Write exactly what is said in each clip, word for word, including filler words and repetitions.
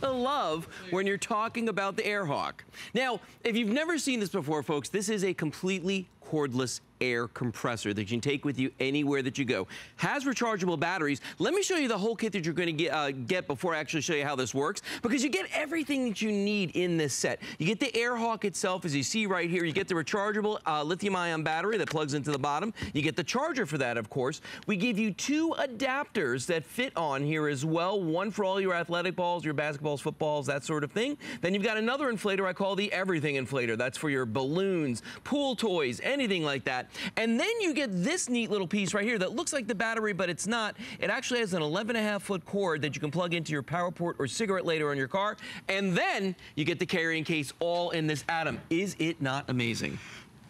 To love when you're talking about the AirHawk. Now, if you've never seen this before, folks, this is a completely cordless air compressor that you can take with you anywhere that you go. Has rechargeable batteries. Let me show you the whole kit that you're going to get, uh, get before I actually show you how this works, because you get everything that you need in this set. You get the AirHawk itself, as you see right here. You get the rechargeable uh, lithium-ion battery that plugs into the bottom. You get the charger for that, of course. We give you two adapters that fit on here as well. One for all your athletic balls, your basketballs, footballs, that sort of thing. Then you've got another inflator I call the everything inflator. That's for your balloons, pool toys, anything like that. And then you get this neat little piece right here that looks like the battery, but it's not. It actually has an eleven and a half foot cord that you can plug into your power port or cigarette lighter on your car. And then you get the carrying case all in this atom. Is it not amazing?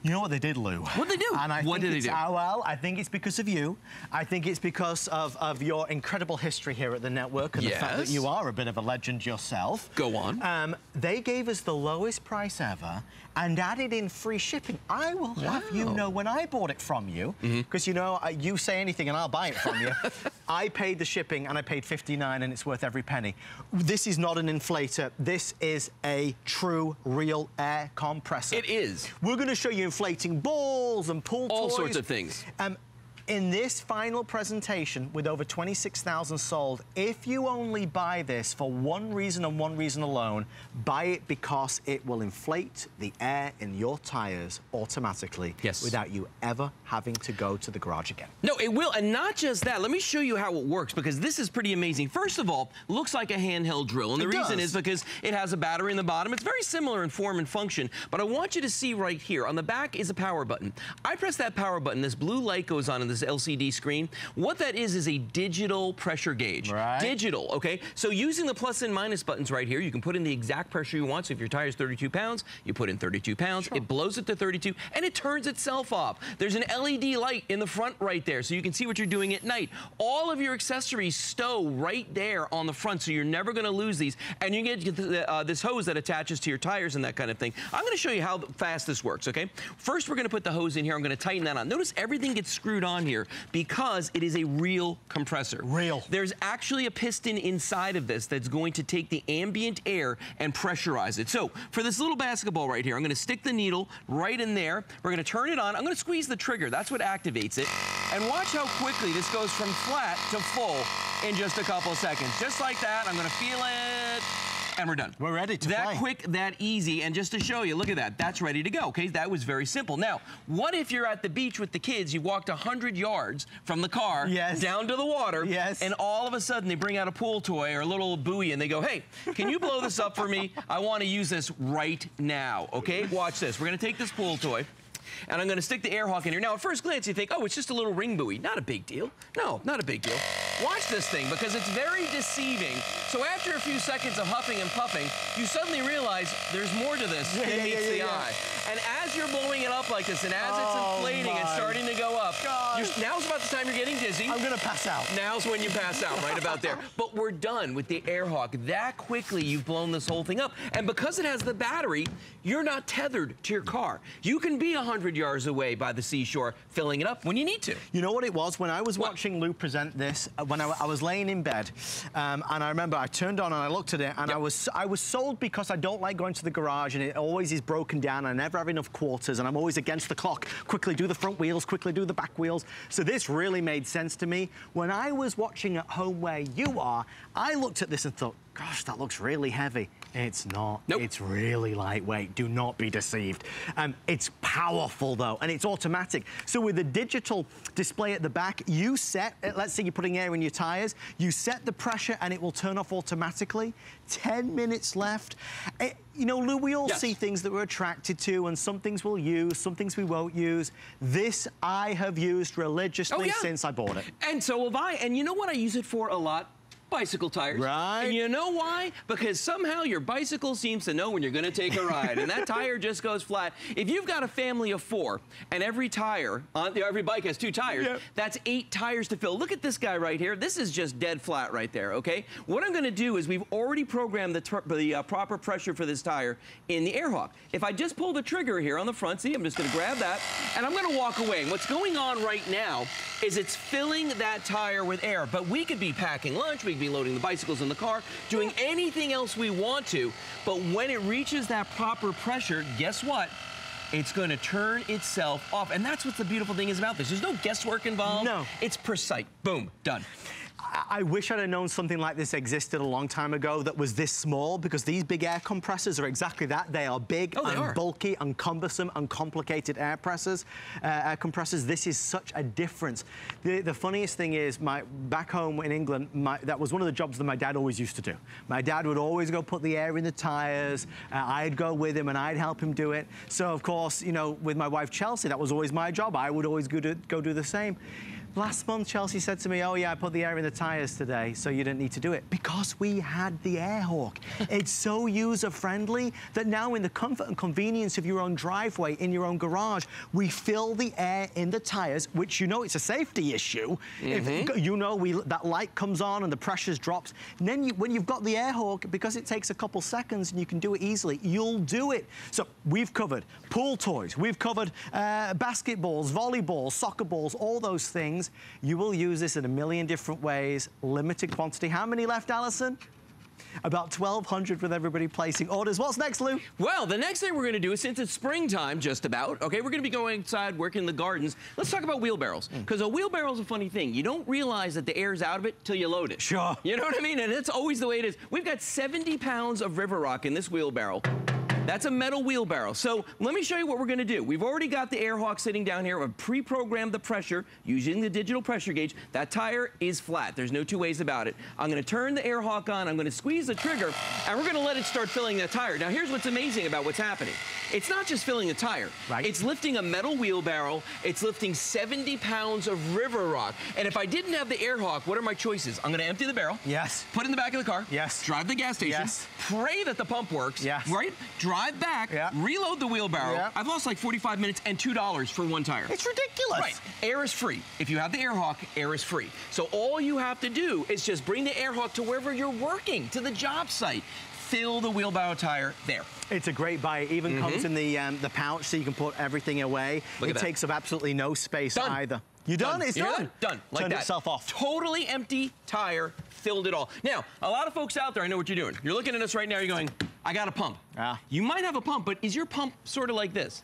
You know what they did, Lou? What did they do? And I what did they do? Uh, well, I think it's because of you. I think it's because of, of your incredible history here at the network and yes. the fact that you are a bit of a legend yourself. Go on. Um, they gave us the lowest price ever and added in free shipping. I will wow. have you know when I bought it from you, because mm-hmm. you know, uh, you say anything and I'll buy it from you. I paid the shipping and I paid fifty-nine dollars and it's worth every penny. This is not an inflator. This is a true, real air compressor. It is. We're going to show you inflating balls and pool toys. All sorts of things. Um, in this final presentation, with over twenty-six thousand sold, if you only buy this for one reason and one reason alone, buy it because it will inflate the air in your tires automatically yes. without you ever having to go to the garage again. No, it will, and not just that. Let me show you how it works, because this is pretty amazing. First of all, looks like a handheld drill, and the reason is because it has a battery in the bottom. It's very similar in form and function, but I want you to see right here, on the back is a power button. I press that power button, this blue light goes on in this L C D screen. What that is is a digital pressure gauge. Right. Digital, okay? So using the plus and minus buttons right here, you can put in the exact pressure you want. So if your tire is thirty-two pounds, you put in thirty-two pounds, sure. it blows it to thirty-two, and it turns itself off. There's an L E D light in the front right there, so you can see what you're doing at night. All of your accessories stow right there on the front, so you're never gonna lose these. And you get the, uh, this hose that attaches to your tires and that kind of thing. I'm gonna show you how fast this works, okay? First, we're gonna put the hose in here. I'm gonna tighten that on. Notice everything gets screwed on here because it is a real compressor. Real. There's actually a piston inside of this that's going to take the ambient air and pressurize it. So for this little basketball right here, I'm going to stick the needle right in there. We're going to turn it on. I'm going to squeeze the trigger. That's what activates it. And watch how quickly this goes from flat to full in just a couple seconds. Just like that. I'm going to feel it. And we're done. We're ready to that play. That quick, that easy, and just to show you, look at that. That's ready to go, okay? That was very simple. Now, what if you're at the beach with the kids, you walked one hundred yards from the car yes. down to the water, yes. and all of a sudden they bring out a pool toy or a little buoy, and they go, hey, can you blow this up for me? I want to use this right now, okay? Watch this. We're going to take this pool toy. And I'm going to stick the AirHawk in here. Now, at first glance, you think, oh, it's just a little ring buoy. Not a big deal. No, not a big deal. Watch this thing, because it's very deceiving. So after a few seconds of huffing and puffing, you suddenly realize there's more to this yeah, than yeah, meets yeah, the yeah. eye. And as you're blowing it up like this, and as oh, it's inflating and starting to go up, now's about the time you're getting dizzy. I'm going to pass out. Now's when you pass out, right about there. But we're done with the AirHawk. That quickly, you've blown this whole thing up. And because it has the battery, you're not tethered to your car. You can be one hundred yards away by the seashore, filling it up when you need to. You know what it was? When I was what? watching Lou present this, when I, I was laying in bed, um, and I remember I turned on and I looked at it, and yep. I was I was sold, because I don't like going to the garage, and it always is broken down, and I never have enough quarters, and I'm always against the clock. Quickly do the front wheels, quickly do the back wheels. So this really made sense to me. When I was watching at home where you are, I looked at this and thought, gosh, that looks really heavy. It's not. Nope. It's really lightweight. Do not be deceived. Um, it's powerful, though, and it's automatic. So with the digital display at the back, you set, let's say you're putting air in your tires, you set the pressure and it will turn off automatically. ten minutes left. It, you know, Lou, we all yes. see things that we're attracted to, and some things we'll use, some things we won't use. This I have used religiously oh, yeah. since I bought it. And so have I. And you know what I use it for a lot? Bicycle tires. Right. And you know why? Because somehow your bicycle seems to know when you're going to take a ride, and that tire just goes flat. If you've got a family of four, and every tire, on, every bike has two tires, yep. that's eight tires to fill. Look at this guy right here. This is just dead flat right there, okay? What I'm going to do is we've already programmed the, the uh, proper pressure for this tire in the AirHawk. If I just pull the trigger here on the front, see, I'm just going to grab that, and I'm going to walk away. And what's going on right now is it's filling that tire with air, but we could be packing lunch, we we'd be loading the bicycles in the car, doing anything else we want to. But when it reaches that proper pressure, guess what? It's going to turn itself off. And that's what the beautiful thing is about this. There's no guesswork involved. No. It's precise. Boom. Done. I wish I'd have known something like this existed a long time ago that was this small, because these big air compressors are exactly that. They are big oh, they and are. bulky and cumbersome and complicated air pressers, uh, air compressors. This is such a difference. The, the funniest thing is, my back home in England, my, that was one of the jobs that my dad always used to do. My dad would always go put the air in the tires. Uh, I'd go with him and I'd help him do it. So of course, you know, with my wife Chelsea, that was always my job. I would always go, to, go do the same. Last month, Chelsea said to me, oh yeah, I put the air in the tires today, so you didn't need to do it. Because we had the AirHawk. It's so user-friendly that now in the comfort and convenience of your own driveway, in your own garage, we fill the air in the tires, which you know it's a safety issue. Mm-hmm. If you know we, that light comes on and the pressure drops. And then you, when you've got the AirHawk, because it takes a couple seconds and you can do it easily, you'll do it. So we've covered pool toys, we've covered uh, basketballs, volleyballs, soccer balls, all those things. You will use this in a million different ways, limited quantity. How many left, Alison? About twelve hundred with everybody placing orders. What's next, Lou? Well, the next thing we're going to do is, since it's springtime, just about, okay, we're going to be going outside, working in the gardens. Let's talk about wheelbarrows, because mm. a wheelbarrow's a funny thing. You don't realize that the air's out of it till you load it. Sure. You know what I mean? And that's always the way it is. We've got seventy pounds of river rock in this wheelbarrow. That's a metal wheelbarrow. So let me show you what we're gonna do. We've already got the AirHawk sitting down here. I've pre-programmed the pressure using the digital pressure gauge. That tire is flat. There's no two ways about it. I'm gonna turn the AirHawk on. I'm gonna squeeze the trigger, and we're gonna let it start filling the tire. Now here's what's amazing about what's happening. It's not just filling the tire. Right. It's lifting a metal wheelbarrow. It's lifting seventy pounds of river rock. And if I didn't have the AirHawk, what are my choices? I'm gonna empty the barrel. Yes. Put it in the back of the car. Yes. Drive the gas station. Yes. Pray that the pump works. Yes. Right? Drive Drive back, yeah. reload the wheelbarrow. Yeah. I've lost like forty-five minutes and two dollars for one tire. It's ridiculous. Right. Air is free. If you have the AirHawk, air is free. So all you have to do is just bring the AirHawk to wherever you're working, to the job site. Fill the wheelbarrow tire there. It's a great buy. It even mm-hmm. comes in the, um, the pouch, so you can put everything away. Look it that. takes up absolutely no space Done. either. You're done, done. it's you done. Done, like Turned that. itself off. Totally empty tire, filled it all. Now, a lot of folks out there, I know what you're doing. You're looking at us right now, you're going, I got a pump. Ah. You might have a pump, but is your pump sort of like this?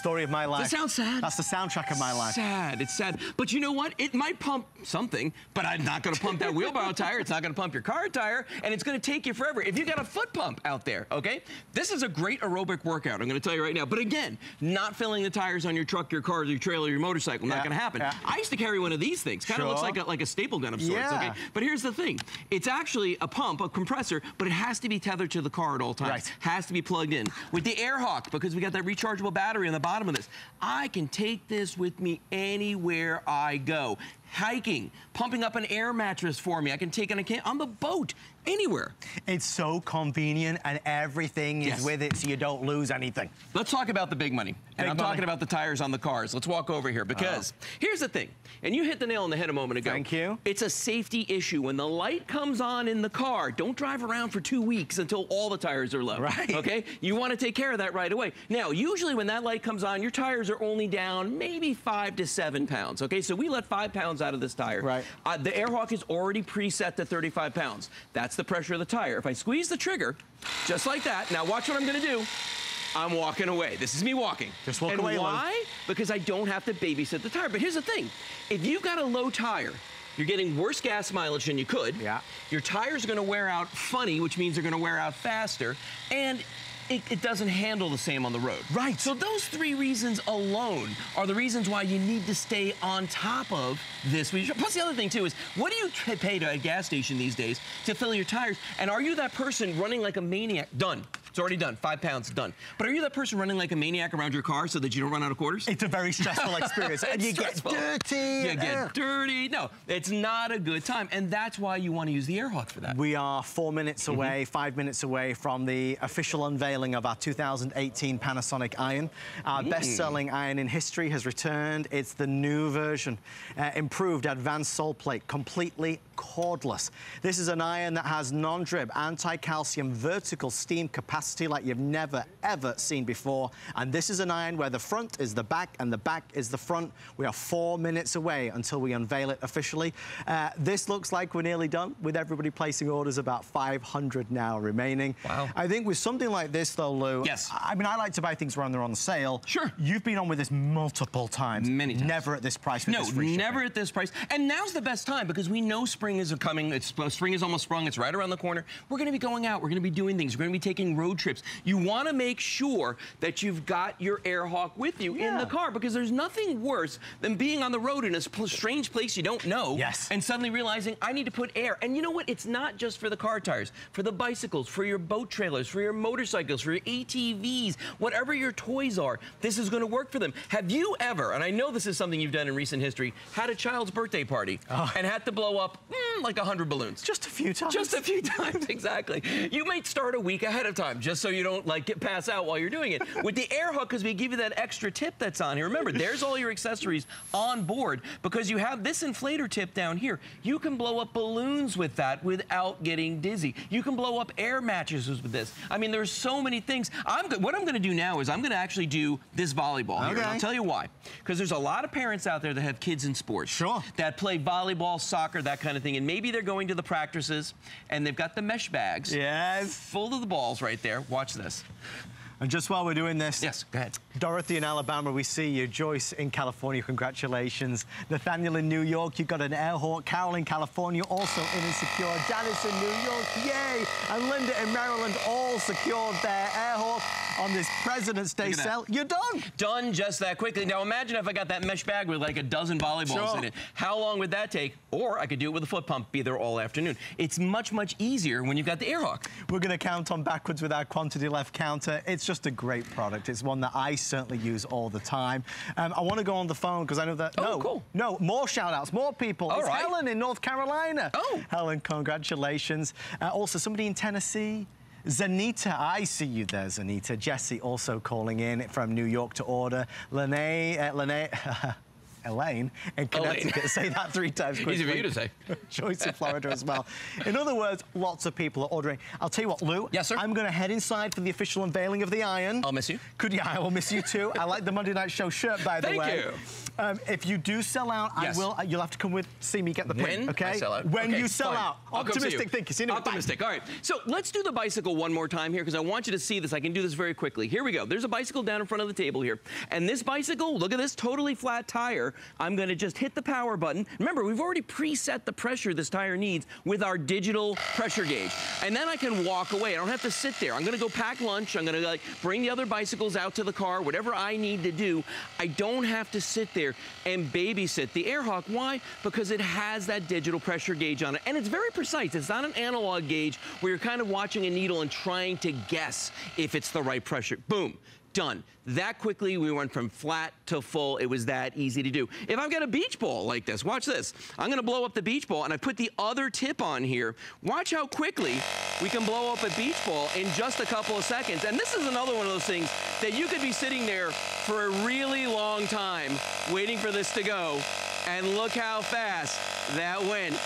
Story of my life. Does that sound sad? That's the soundtrack of my life. Sad, it's sad. But you know what? It might pump something, but I'm not gonna pump that wheelbarrow tire, it's not gonna pump your car tire, and it's gonna take you forever. If you got a foot pump out there, okay? This is a great aerobic workout, I'm gonna tell you right now. But again, not filling the tires on your truck, your car, your trailer, your motorcycle, yeah, not gonna happen. Yeah. I used to carry one of these things. Kinda sure. looks like a, like a staple gun of sorts, yeah. okay? But here's the thing. It's actually a pump, a compressor, but it has to be tethered to the car at all times. Right. Has to be plugged in. With the AirHawk, because we got that rechargeable battery in the bottom of this, I can take this with me anywhere I go. Hiking, pumping up an air mattress for me. I can take it on, on the boat, anywhere. It's so convenient, and everything yes. is with it, so you don't lose anything. Let's talk about the big money. Big and I'm money. talking about the tires on the cars. Let's walk over here, because uh. here's the thing, and you hit the nail on the head a moment ago. Thank you. It's a safety issue. When the light comes on in the car, don't drive around for two weeks until all the tires are low. Right. Okay? You want to take care of that right away. Now, usually when that light comes on, your tires are only down maybe five to seven pounds, okay? So we let five pounds out of this tire. Right. Uh, the AirHawk is already preset to thirty-five pounds. That's the pressure of the tire. If I squeeze the trigger, just like that, now watch what I'm gonna do. I'm walking away. This is me walking. Just walk and away, why? Lou. Because I don't have to babysit the tire. But here's the thing. If you've got a low tire, you're getting worse gas mileage than you could. Yeah. Your tires are gonna wear out funny, which means they're gonna wear out faster. And It, it doesn't handle the same on the road. Right. So those three reasons alone are the reasons why you need to stay on top of this. Plus the other thing too is, what do you pay to a gas station these days to fill your tires? And are you that person running like a maniac? Done. It's already done. Five pounds, done. But are you that person running like a maniac around your car so that you don't run out of quarters? It's a very stressful experience. And you stressful. get dirty. You get uh. dirty. No, it's not a good time. And that's why you want to use the AirHawk for that. We are four minutes mm-hmm. away, five minutes away from the official unveiling of our two thousand eighteen Panasonic Ion. Our mm. best-selling ion in history has returned. It's the new version. Uh, improved advanced sole plate, completely cordless. This is an iron that has non-drip, anti-calcium vertical steam capacity like you've never, ever seen before. And this is an iron where the front is the back and the back is the front. We are four minutes away until we unveil it officially. Uh, this looks like we're nearly done, with everybody placing orders, about five hundred now remaining. Wow. I think with something like this, though, Lou, yes. I mean, I like to buy things when they're on sale. Sure. You've been on with this multiple times. Many times. Never at this price. No, never at this price. And now's the best time, because we know spring is coming. It's, spring is almost sprung. It's right around the corner. We're going to be going out. We're going to be doing things. We're going to be taking road trips. You want to make sure that you've got your AirHawk with you yeah. in the car, because there's nothing worse than being on the road in a strange place you don't know yes. and suddenly realizing, I need to put air. And you know what? It's not just for the car tires, for the bicycles, for your boat trailers, for your motorcycles, for your A T Vs, whatever your toys are, this is going to work for them. Have you ever, and I know this is something you've done in recent history, had a child's birthday party oh. and had to blow up mm, like a hundred balloons? Just a few times. Just a few times, exactly. You might start a week ahead of time just so you don't like get pass out while you're doing it. With the AirHawk, because we give you that extra tip that's on here. Remember, there's all your accessories on board, because you have this inflator tip down here. You can blow up balloons with that without getting dizzy. You can blow up air mattresses with this. I mean, there's so many things. I'm what I'm going to do now is I'm going to actually do this volleyball okay. here, and I'll tell you why. Because there's a lot of parents out there that have kids in sports. Sure. That play volleyball, soccer, that kind of thing, and maybe they're going to the practices, and they've got the mesh bags. Yes. Full of the balls right there. Watch this. And just while we're doing this, yes, go ahead. Dorothy in Alabama, we see you. Joyce in California, congratulations. Nathaniel in New York, you got an AirHawk. Carol in California, also in Insecure. Janice in New York, yay! And Linda in Maryland, all secured their AirHawk on this President's Day sale. You're done. Done just that quickly. Now imagine if I got that mesh bag with like a dozen volleyballs sure. in it. How long would that take? Or I could do it with a foot pump, be there all afternoon. It's much, much easier when you've got the AirHawk. We're going to count on backwards with our quantity left counter. It's It's just a great product. It's one that I certainly use all the time. Um, I want to go on the phone because I know that. Oh, no, cool. No, more shout outs, more people. All it's right. Helen in North Carolina. Oh. Helen, congratulations. Uh, also, somebody in Tennessee. Zanita, I see you there, Zanita. Jesse also calling in from New York to order. Lene, uh, Lene. Elaine in Connecticut. Elaine. Say that three times quickly. Easy for you to say. Joyce in Florida as well. In other words, lots of people are ordering. I'll tell you what, Lou. Yes, sir? I'm going to head inside for the official unveiling of the iron. I'll miss you. Could you? Yeah, I will miss you, too. I like the Monday Night Show shirt, by the Thank way. Thank you. Um, if you do sell out, yes. I will. You'll have to come with, see me get the pin. When okay? I sell out. When okay, you sell fine. Out. Optimistic thinking. You know, optimistic. Bye. All right. So let's do the bicycle one more time here, because I want you to see this. I can do this very quickly. Here we go. There's a bicycle down in front of the table here. And this bicycle, look at this totally flat tire. I'm going to just hit the power button. Remember, we've already preset the pressure this tire needs with our digital pressure gauge. And then I can walk away. I don't have to sit there. I'm going to go pack lunch. I'm going to like bring the other bicycles out to the car, whatever I need to do. I don't have to sit there and babysit the AirHawk. Why? Because it has that digital pressure gauge on it. And it's very precise. It's not an analog gauge where you're kind of watching a needle and trying to guess if it's the right pressure. Boom. Done. That quickly, we went from flat to full. It was that easy to do. If I've got a beach ball like this, watch this. I'm going to blow up the beach ball, and I put the other tip on here. Watch how quickly we can blow up a beach ball in just a couple of seconds. And this is another one of those things that you could be sitting there for a really long time waiting for this to go, and look how fast that went.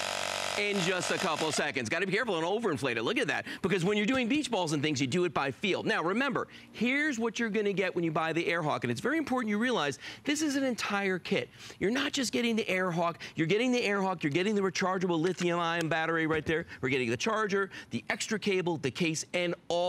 In just a couple of seconds. Got to be careful and overinflate it. Look at that. Because when you're doing beach balls and things, you do it by feel. Now, remember, here's what you're going to get when you buy the AirHawk. And it's very important you realize this is an entire kit. You're not just getting the AirHawk. You're getting the AirHawk. You're getting the rechargeable lithium-ion battery right there. We're getting the charger, the extra cable, the case, and all.